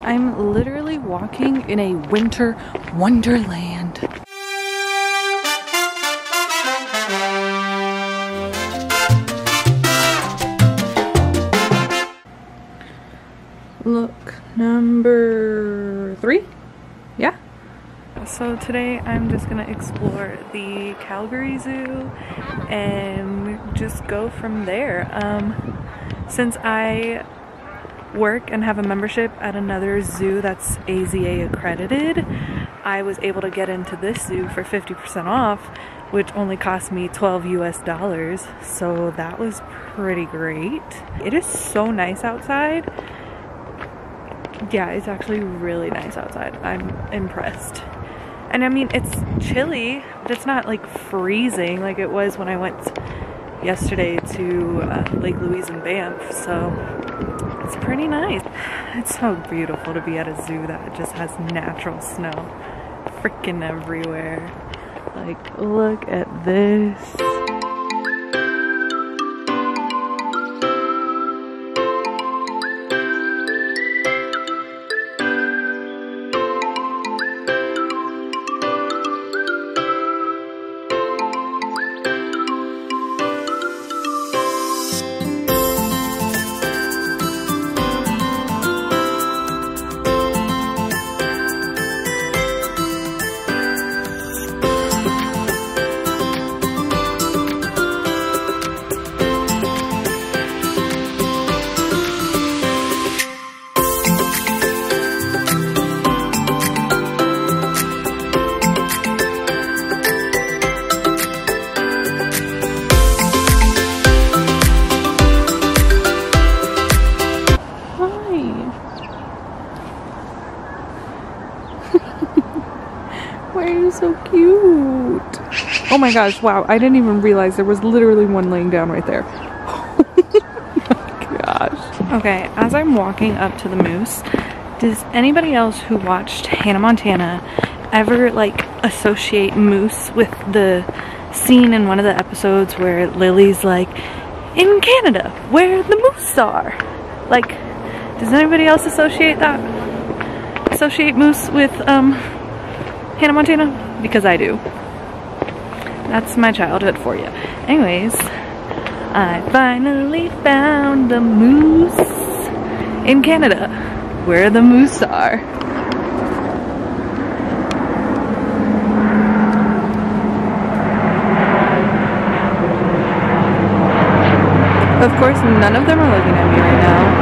I'm literally walking in a winter wonderland. Look, number 3? Yeah. So today I'm just gonna explore the Calgary Zoo and just go from there. Since I work and have a membership at another zoo that's AZA accredited, I was able to get into this zoo for 50% off, which only cost me $12 US. So that was pretty great. It is so nice outside. Yeah, it's actually really nice outside. I'm impressed. And I mean, it's chilly, but it's not like freezing like it was when I went yesterday to Lake Louise in Banff, so it's pretty nice. It's so beautiful to be at a zoo that just has natural snow freaking everywhere. Like, look at this. So cute. Oh my gosh, wow, I didn't even realize there was literally one laying down right there. Oh my gosh. Okay, as I'm walking up to the moose, does anybody else who watched Hannah Montana ever like associate moose with the scene in one of the episodes where Lily's like, in Canada, where the moose are? Like, does anybody else associate that? Associate moose with, Hannah Montana? Because I do. That's my childhood for you. Anyways, I finally found the moose in Canada, where the moose are. Of course, none of them are looking at me right now.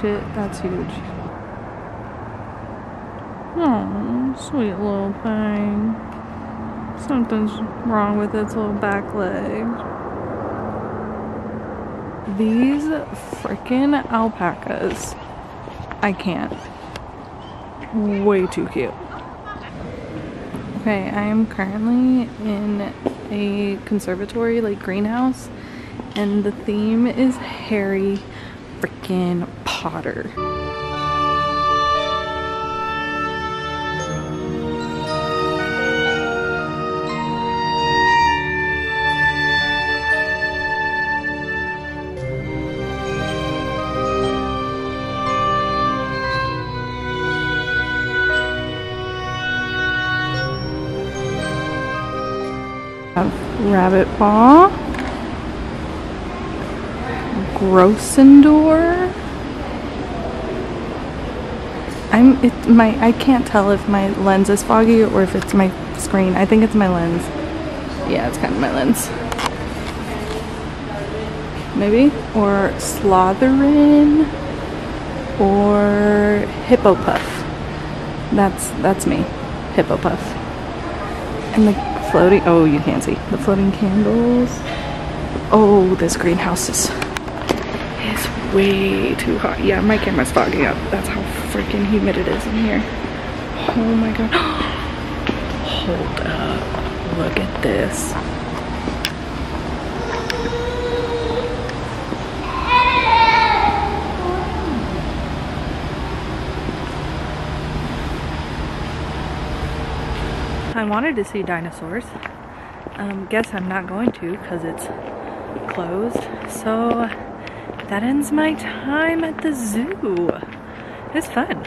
Shit, that's huge. Oh, sweet little thing. Something's wrong with its little back leg. These freaking alpacas. I can't. Way too cute. Okay, I am currently in a conservatory, like greenhouse, and the theme is hairy freaking Potter. Rabbit paw, Grosendor, I can't tell if my lens is foggy or if it's my screen. I think it's my lens. Yeah, it's kind of my lens. Maybe? Or Slotherin or Hippo puff. That's me. Hippo puff. And the floating, oh, you can't see. The floating candles. Oh, this greenhouse is way too hot. Yeah, my camera's fogging up. That's how freaking humid it is in here. Oh my god. Hold up. Look at this. I wanted to see dinosaurs. Guess I'm not going to because it's closed. So that ends my time at the zoo. It was fun.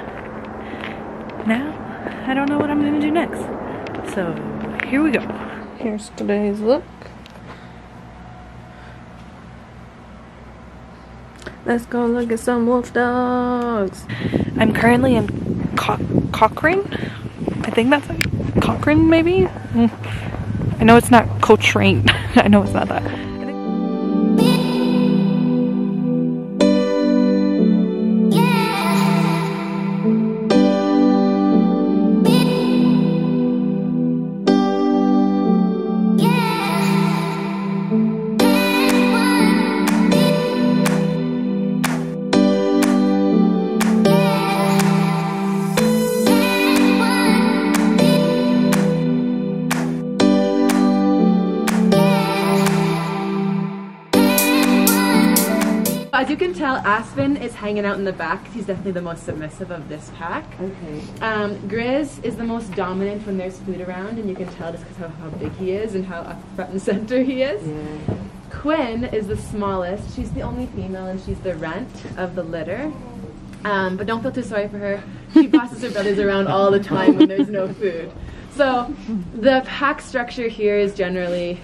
Now I don't know what I'm gonna do next. So here we go. Here's today's look. Let's go look at some wolf dogs. I'm currently in Cochrane. I think that's it. Cochrane, maybe? I know it's not Coltrane. I know it's not that. As you can tell, Aspen is hanging out in the back. He's definitely the most submissive of this pack. Okay. Grizz is the most dominant when there's food around, and you can tell just because how big he is and how up front and center he is. Yeah. Quinn is the smallest. She's the only female, and she's the runt of the litter. But don't feel too sorry for her. She bosses her brothers around all the time when there's no food. So the pack structure here is generally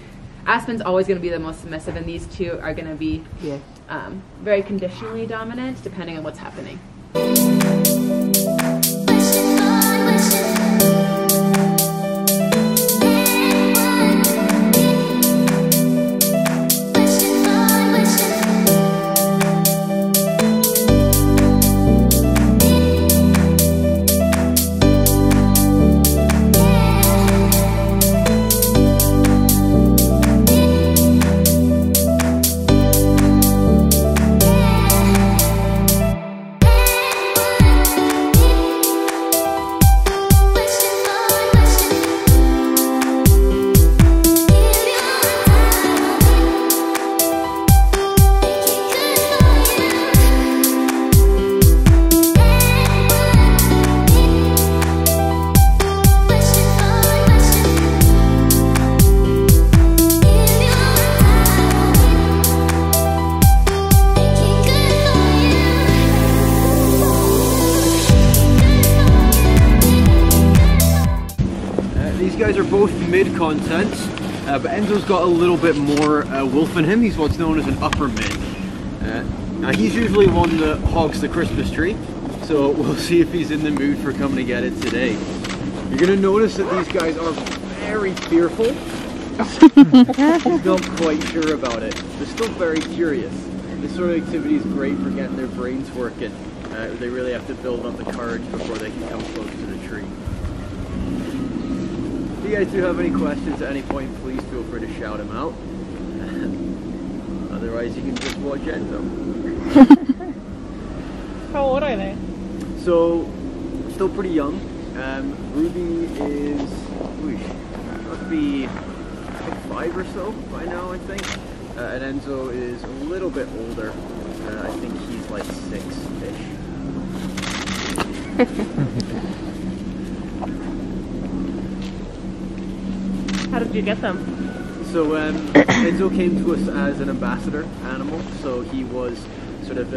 Aspen's always going to be the most submissive, and these two are going to be. Yeah. Very conditionally dominant, depending on what's happening. Mid-contents, but Enzo's got a little bit more wolf in him. He's what's known as an upper mid. Now he's usually one that hogs the Christmas tree, so we'll see if he's in the mood for coming to get it today. You're going to notice that these guys are very fearful. He's not quite sure about it. They're still very curious. This sort of activity is great for getting their brains working. They really have to build up the courage before they can come close to the tree. If you guys do have any questions at any point, please feel free to shout them out. Otherwise, you can just watch Enzo. How old are they? So, still pretty young. Ruby is, must be 5 or so by now, I think. And Enzo is a little bit older. I think he's like 6-ish. How did you get them? So Enzo came to us as an ambassador animal, so he was sort of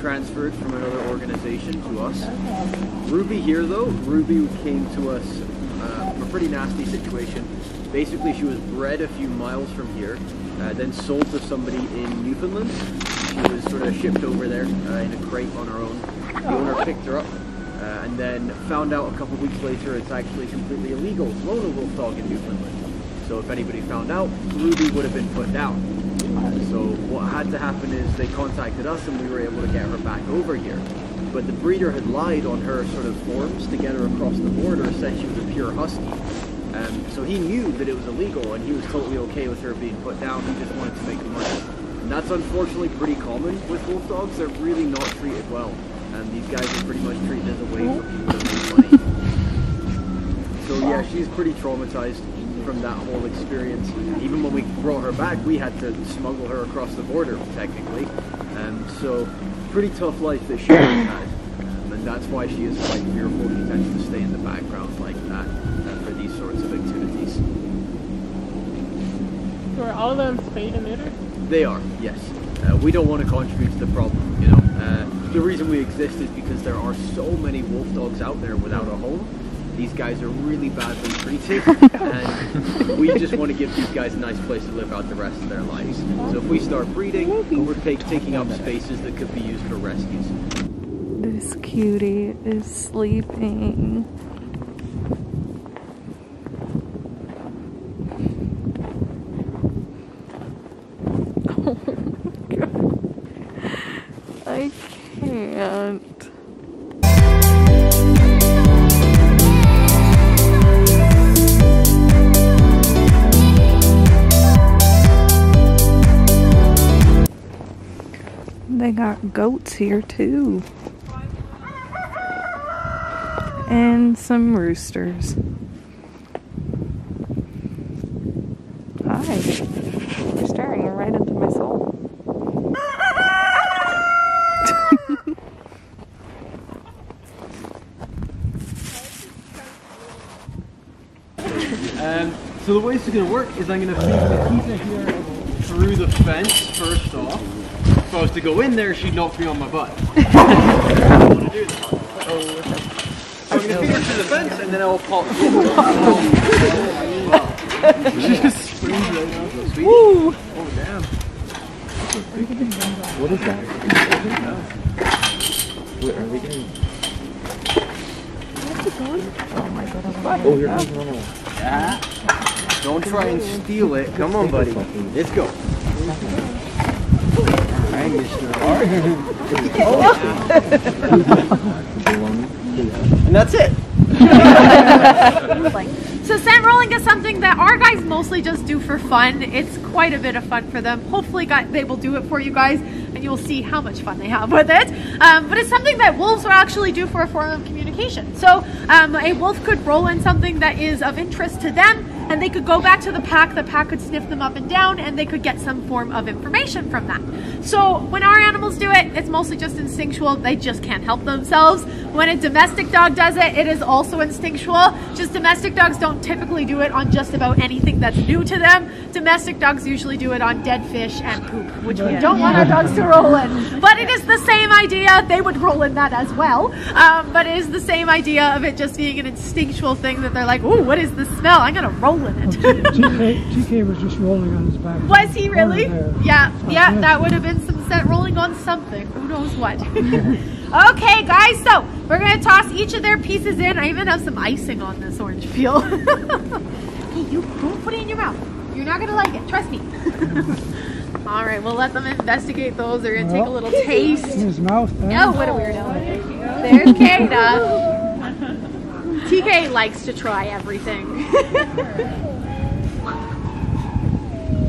transferred from another organization to us. Okay. Ruby here though, Ruby came to us from a pretty nasty situation. Basically she was bred a few miles from here, then sold to somebody in Newfoundland. She was sort of shipped over there in a crate on her own. The owner picked her up, and then found out a couple weeks later it's actually completely illegal to loan a wolf dog in Newfoundland. So if anybody found out, Ruby would have been put down. So what had to happen is they contacted us and we were able to get her back over here. But the breeder had lied on her sort of forms to get her across the border, said she was a pure husky. So he knew that it was illegal and he was totally okay with her being put down. He just wanted to make the money. And that's unfortunately pretty common with wolf dogs. They're really not treated well. And these guys are pretty much treated as a way for people to make money. So yeah, she's pretty traumatized from that whole experience. Even when we brought her back, we had to smuggle her across the border, technically. So pretty tough life that she has had. And that's why she is quite fearful. She tends to stay in the background like that for these sorts of activities. So are all of them spayed and neutered? They are, yes. We don't want to contribute to the problem, you know. The reason we exist is because there are so many wolf dogs out there without a home. These guys are really badly treated, and we just want to give these guys a nice place to live out the rest of their lives. So if we start breeding, we're taking up spaces that could be used for rescues. This cutie is sleeping. Oh my god. I can't. They got goats here too, and some roosters. Hi, you're staring right into my soul. So the way this is going to work is I'm going to feed Nikita here through the fence first off. If I was to go in there, she'd knock me on my butt. I don't want to do that. So I'm going to feed her through the fence and then I'll pop. She just springs out. Woo! Oh, damn. What is that? What are we doing? What's it on? Oh my god, I'm fine. Oh, you're on normal. Yeah. Don't try and steal it. Come on, buddy. Let's go. And that's it. So scent rolling is something that our guys mostly just do for fun. It's quite a bit of fun for them. Hopefully they will do it for you guys and you'll see how much fun they have with it. But it's something that wolves will actually do for a form of communication. So a wolf could roll in something that is of interest to them, and they could go back to the pack could sniff them up and down, and they could get some form of information from that. So when our animals do it, it's mostly just instinctual, they just can't help themselves. When a domestic dog does it, it is also instinctual, just domestic dogs don't typically do it on just about anything that's new to them. Domestic dogs usually do it on dead fish and poop, which we don't want our dogs to roll in. But it is the same idea, they would roll in that as well, but it is the same idea of it just being an instinctual thing that they're like, oh, what is the smell? I'm gonna roll it. TK was just rolling on his back. Was he really? Yeah, yeah, that would have been some scent rolling on something. Who knows what? Okay, guys, so we're going to toss each of their pieces in. I even have some icing on this orange peel. Hey, you don't put it in your mouth. You're not going to like it. Trust me. All right, we'll let them investigate those. They're going to take a little taste. In his mouth. Oh, what a weirdo. There's Kayla. TK likes to try everything.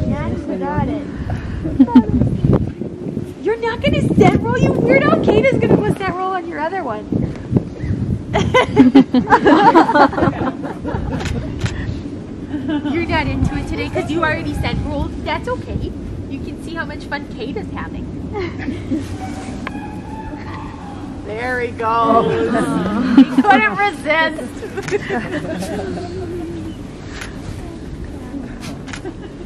Max got it. You're not gonna scent roll, you weirdo. Kate is gonna put scent roll on your other one. You're not into it today because you already scent rolled. That's okay. You can see how much fun Kate is having. There he goes. He couldn't resist.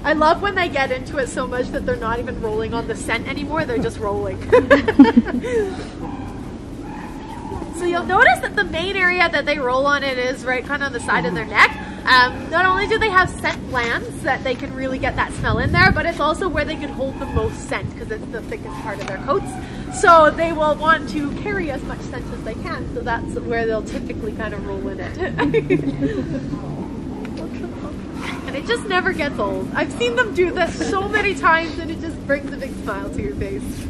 I love when they get into it so much that they're not even rolling on the scent anymore. They're just rolling. So you'll notice that the main area that they roll on it is right kind of on the side of their neck. Not only do they have scent glands that they can really get that smell in there, but it's also where they can hold the most scent because it's the thickest part of their coats. So they will want to carry as much scent as they can, so that's where they'll typically kind of roll in it. And it just never gets old. I've seen them do that so many times, and it just brings a big smile to your face. So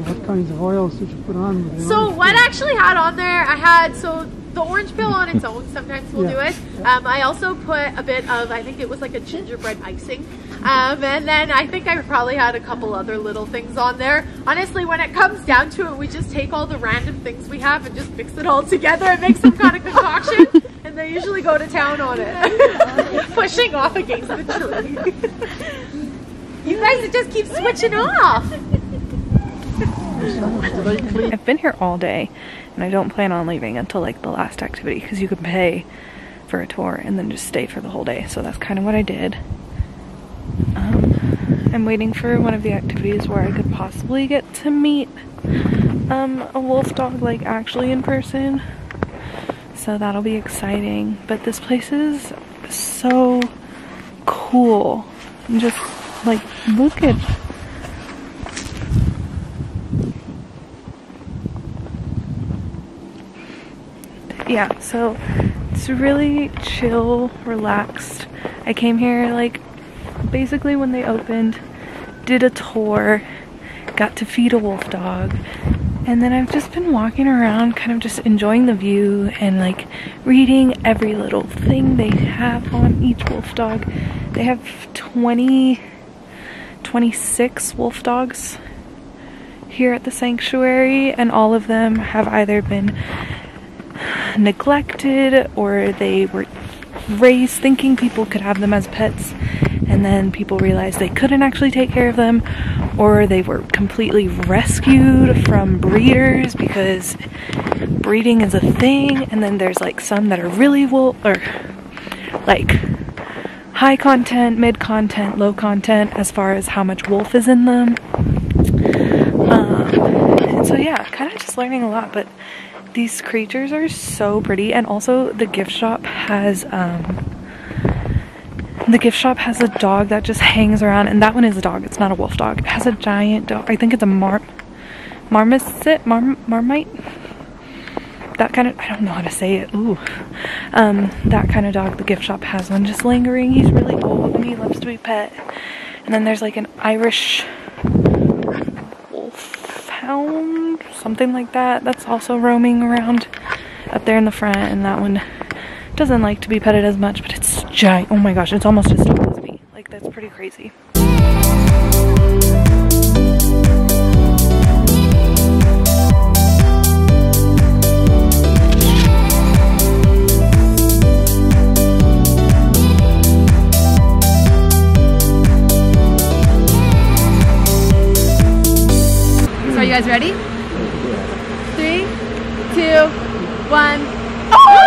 what kinds of oils did you put on? So what I actually had on there, I had, so the orange peel on its own sometimes will do it. I also put a bit of, I think it was like a gingerbread icing. And then I think I probably had a couple other little things on there. Honestly, when it comes down to it, we just take all the random things we have and just mix it all together and make some kind of concoction. And they usually go to town on it. Pushing off against the tree. You guys just keep switching off. I've been here all day, and I don't plan on leaving until like the last activity, because you can pay for a tour and then just stay for the whole day. So that's kind of what I did. I'm waiting for one of the activities where I could possibly get to meet a wolf dog, like actually in person. So that'll be exciting. But this place is so cool. And just like look at. Yeah, so it's really chill, relaxed. I came here like basically when they opened, did a tour, got to feed a wolf dog, and then I've just been walking around kind of just enjoying the view and like reading every little thing they have on each wolf dog. They have 26 wolf dogs here at the sanctuary, and all of them have either been neglected or they were raised thinking people could have them as pets, and then people realized they couldn't actually take care of them, or they were completely rescued from breeders because breeding is a thing. And then there's like some that are really wolf, or like high content, mid content, low content as far as how much wolf is in them. And so yeah, kind of just learning a lot, but these creatures are so pretty. And also the gift shop has a dog that just hangs around, and that one is a dog, it's not a wolf dog. It has a giant dog, I think it's a marmite, that kind of, I don't know how to say it. Ooh, that kind of dog. The gift shop has one just lingering. He's really old and he loves to be pet. And then there's like an Irish wolfhound, something like that, that's also roaming around up there in the front, and that one doesn't like to be petted as much, but it's giant. Oh my gosh, it's almost as tall as me. Like, that's pretty crazy. So are you guys ready? 3, 2, 1. Oh!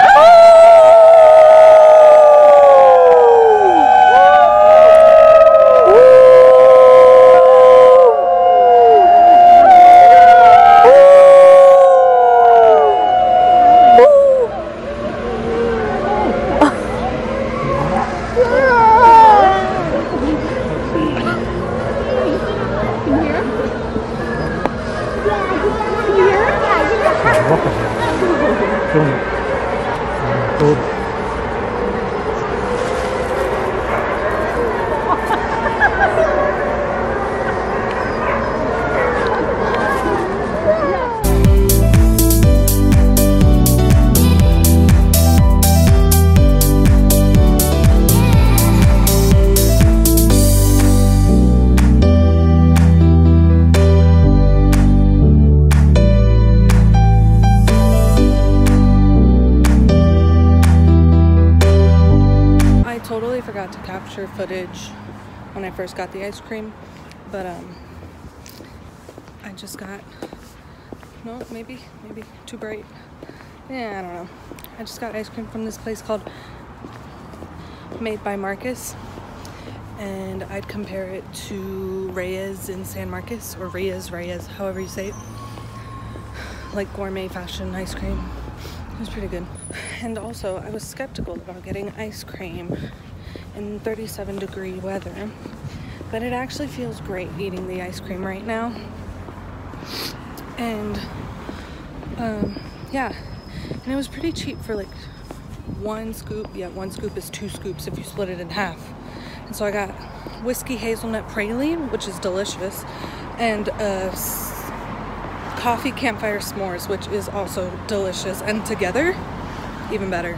Footage when I first got the ice cream, but I just got, no, maybe too bright, yeah, I don't know. I just got ice cream from this place called Made by Marcus, and I'd compare it to Reyes in San Marcos, or Reyes, however you say it, like gourmet fashion ice cream. It was pretty good. And also I was skeptical about getting ice cream in 37-degree weather, but it actually feels great eating the ice cream right now. And yeah, and it was pretty cheap for like one scoop. Yeah, one scoop is two scoops if you split it in half. And so I got whiskey hazelnut praline, which is delicious, and coffee campfire s'mores, which is also delicious, and together even better.